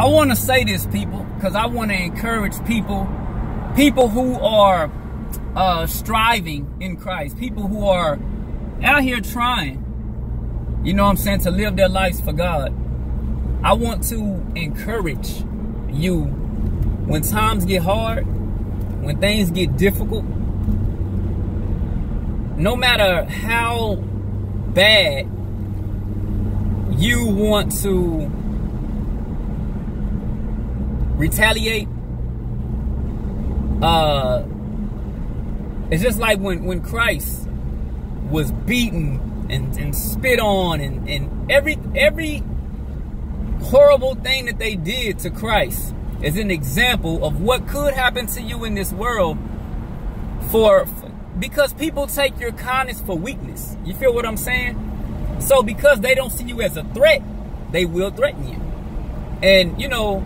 I want to say this, people, because I want to encourage people who are striving in Christ, people who are out here trying, you know what I'm saying, to live their lives for God. I want to encourage you when times get hard, when things get difficult, no matter how bad you want to retaliate, it's just like when Christ was beaten and spit on and every horrible thing that they did to Christ is an example of what could happen to you in this world because people take your kindness for weakness. You feel what I'm saying? So because they don't see you as a threat, they will threaten you. And you know,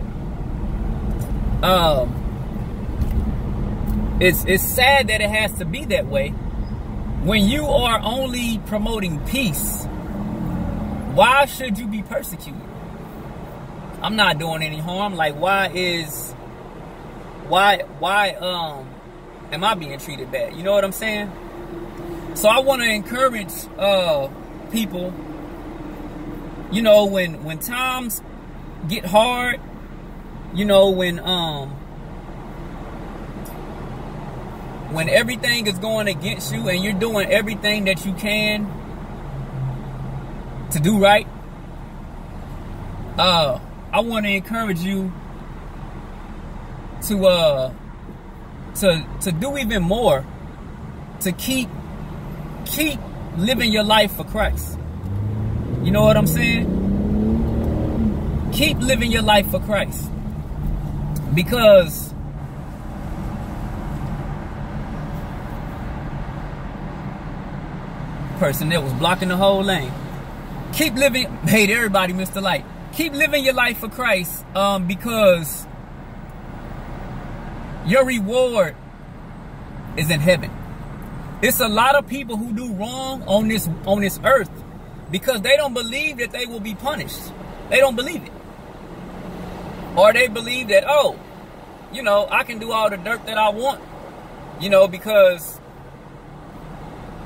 it's sad that it has to be that way. When you are only promoting peace, why should you be persecuted? I'm not doing any harm. Like, why am I being treated bad? You know what I'm saying? So I want to encourage people, you know, when times get hard, you know, when everything is going against you and you're doing everything that you can to do right, I want to encourage you to do even more, to keep living your life for Christ. You know what I'm saying? Keep living your life for Christ, because person that was blocking the whole lane. Keep living. Hey, everybody, Mr. Light. Keep living your life for Christ, because your reward is in heaven. It's a lot of people who do wrong on this earth because they don't believe that they will be punished. They don't believe it. Or they believe that, oh, you know, I can do all the dirt that I want, you know, because,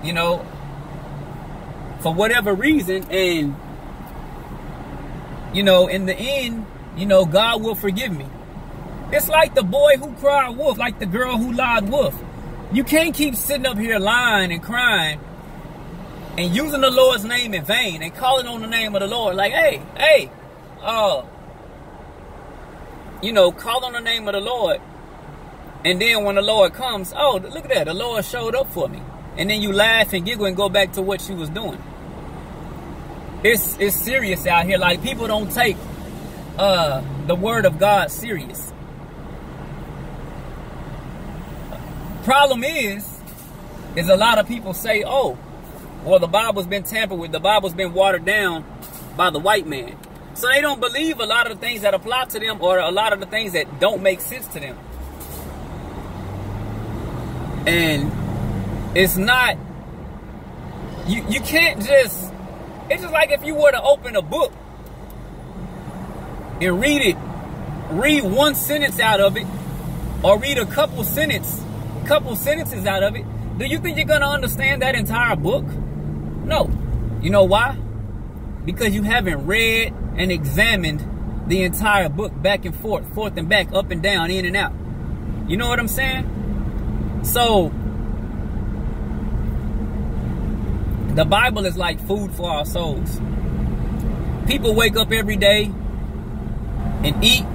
you know, for whatever reason, and you know, in the end, you know, God will forgive me. It's like the boy who cried wolf, like the girl who lied wolf. You can't keep sitting up here lying and crying and using the Lord's name in vain and calling on the name of the Lord. Like, hey, you know, call on the name of the Lord. And then when the Lord comes, oh, look at that, the Lord showed up for me. And then you laugh and giggle and go back to what you was doing. It's serious out here. Like, people don't take the word of God serious. Problem is a lot of people say, oh, well, the Bible's been tampered with. The Bible's been watered down by the white man. So they don't believe a lot of the things that apply to them, or a lot of the things that don't make sense to them. And it's not, you can't just, it's just like if you were to open a book and read one sentence out of it, or read a couple sentences out of it, do you think you're going to understand that entire book? No. You know why? Because you haven't read and examined the entire book back and forth and back, up and down, in and out. You know what I'm saying? So the Bible is like food for our souls. People wake up every day and eat.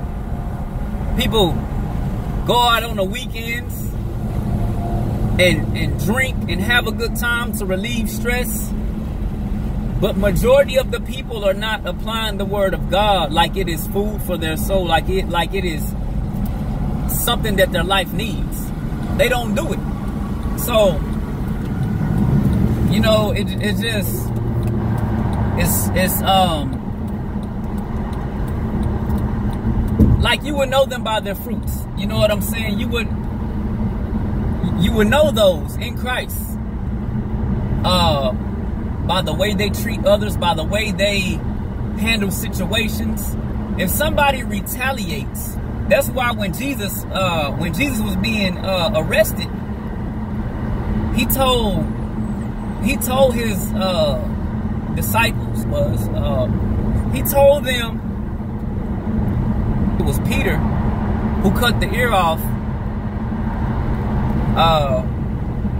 People go out on the weekends and drink and have a good time to relieve stress. But majority of the people are not applying the word of God like it is food for their soul, like it is something that their life needs. They don't do it. So, you know, it's like, you would know them by their fruits. You know what I'm saying? You would know those in Christ by the way they treat others, by the way they handle situations, If somebody retaliates, that's why when Jesus was being arrested, he told his disciples he told them, it was Peter who cut the ear off,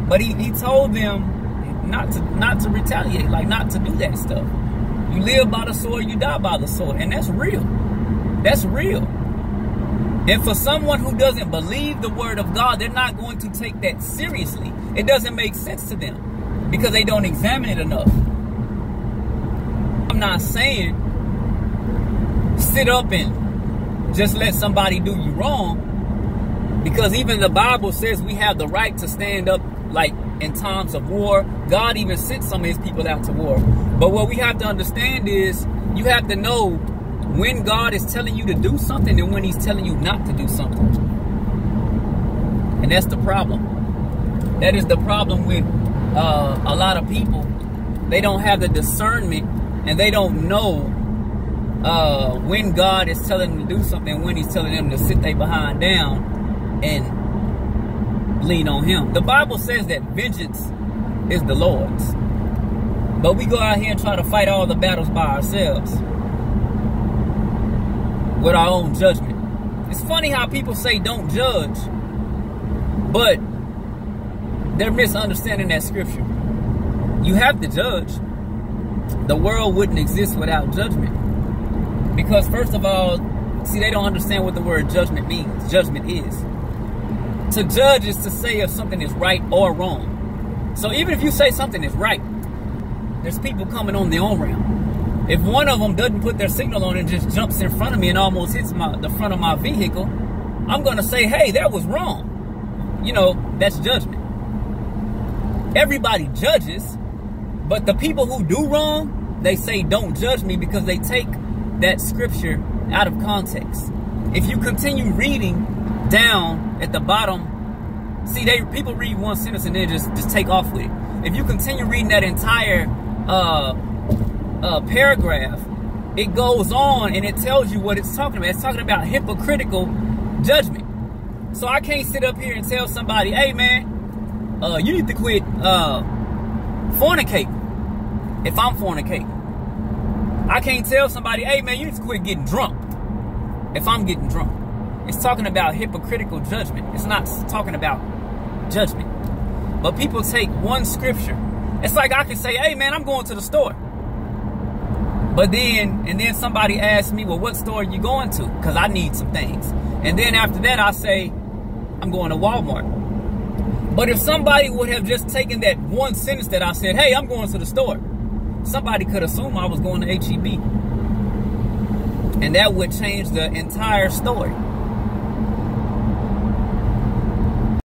but he told them not to retaliate, like not to do that stuff. You live by the sword, you die by the sword, and that's real. That's real. And for someone who doesn't believe the word of God, they're not going to take that seriously. It doesn't make sense to them because they don't examine it enough. I'm not saying sit up and just let somebody do you wrong, because even the Bible says we have the right to stand up, like in times of war. God even sent some of his people out to war. But what we have to understand is you have to know when God is telling you to do something and when he's telling you not to do something. And that's the problem. That is the problem with a lot of people. They don't have the discernment, and they don't know when God is telling them to do something and when he's telling them to sit their behind down and lean on him. The Bible says that vengeance is the Lord's. But we go out here and try to fight all the battles by ourselves, with our own judgment. It's funny how people say don't judge, but they're misunderstanding that scripture. You have to judge. The world wouldn't exist without judgment. Because first of all, see, they don't understand what the word judgment means. Judgment is. To judge is to say if something is right or wrong. So even if you say something is right, there's people coming on their own round. If one of them doesn't put their signal on and just jumps in front of me and almost hits the front of my vehicle, I'm going to say, hey, that was wrong. You know, that's judgment. Everybody judges, but the people who do wrong, they say don't judge me because they take that scripture out of context. If you continue reading down at the bottom, see, people read one sentence and then just take off with it. If you continue reading that entire paragraph, it goes on and it tells you what it's talking about. It's talking about hypocritical judgment. So I can't sit up here and tell somebody, hey man, you need to quit fornicating if I'm fornicating. I can't tell somebody, hey man, you need to quit getting drunk if I'm getting drunk. It's talking about hypocritical judgment. It's not talking about judgment. But people take one scripture. It's like I can say, hey man, I'm going to the store. But then somebody asks me, well, what store are you going to? Because I need some things. And then after that, I say, I'm going to Walmart. But if somebody would have just taken that one sentence that I said, hey, I'm going to the store, somebody could assume I was going to H-E-B. And that would change the entire story.